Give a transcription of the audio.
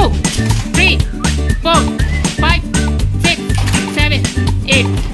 2, 3, 4, 5, 6, 7, 8.